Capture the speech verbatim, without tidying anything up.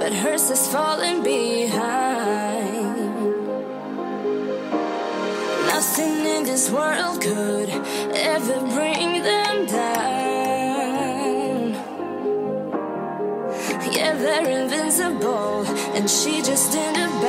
but hers is falling behind. Nothing in this world could ever bring them down. Yeah, they're invincible, and she just ended up.